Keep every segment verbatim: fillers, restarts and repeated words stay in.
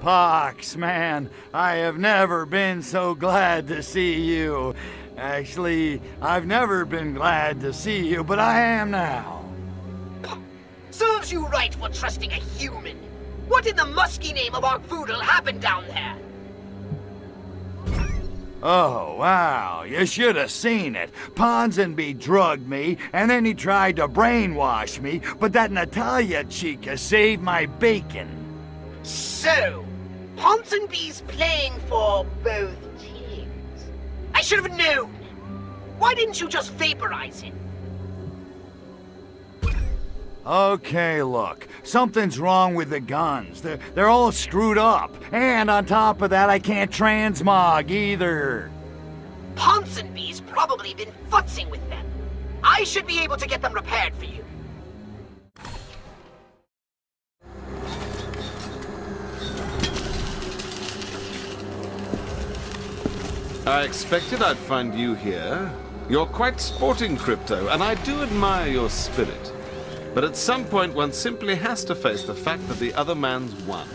Pox, man, I have never been so glad to see you. Actually, I've never been glad to see you, but I am now. Serves you right for trusting a human. What in the musky name of Arkvoodle happened down there? Oh, wow, you should have seen it. Ponsonby drugged me, and then he tried to brainwash me, but that Natalia Chica saved my bacon. So, Ponsonby's playing for both teams. I should have known. Why didn't you just vaporize him? Okay, look. Something's wrong with the guns. They're, they're all screwed up. And on top of that, I can't transmog either. Ponsonby's probably been futzing with them. I should be able to get them repaired for you. I expected I'd find you here. You're quite sporting, Crypto, and I do admire your spirit. But at some point, one simply has to face the fact that the other man's won.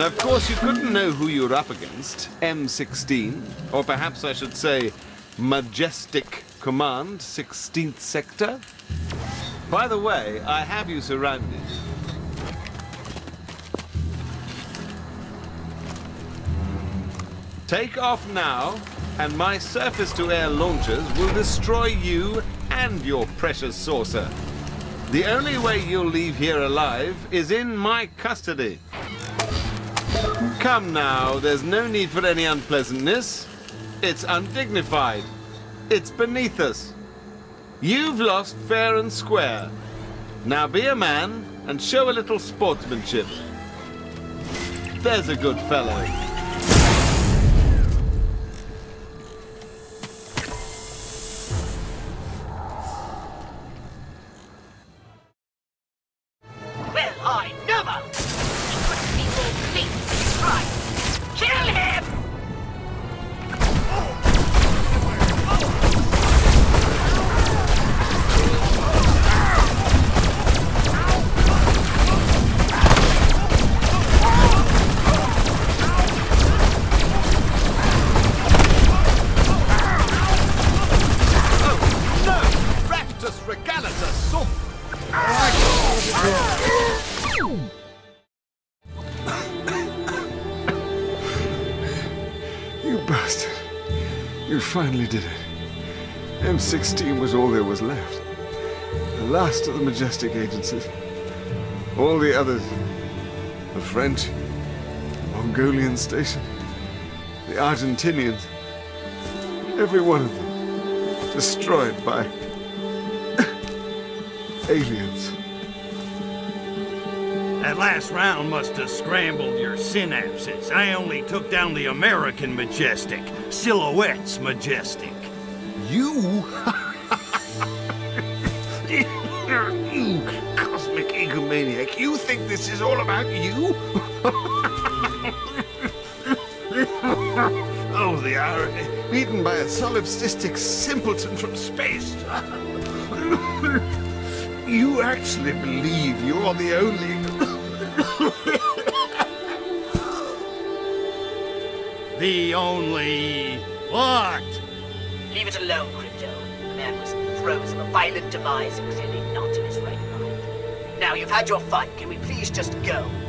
Of course, you couldn't know who you were up against. M sixteen, or perhaps I should say, Majestic Command, sixteenth Sector. By the way, I have you surrounded. Take off now, and my surface-to-air launchers will destroy you and your precious saucer. The only way you'll leave here alive is in my custody. Come now, there's no need for any unpleasantness. It's undignified. It's beneath us. You've lost fair and square. Now be a man and show a little sportsmanship. There's a good fellow. Finally did it. M sixteen was all there was left. The last of the Majestic agencies. All the others. The French, the Mongolian station, the Argentinians. Every one of them destroyed by aliens. That last round must have scrambled your synapses. I only took down the American Majestic, Silhouettes Majestic. You? You cosmic egomaniac, you think this is all about you? Oh, the irony. Beaten by a solipsistic simpleton from space. You actually believe you're the only... The only... what? Leave it alone, Crypto. The man was in the throes of a violent demise and clearly not in his right mind. Now, you've had your fun. Can we please just go?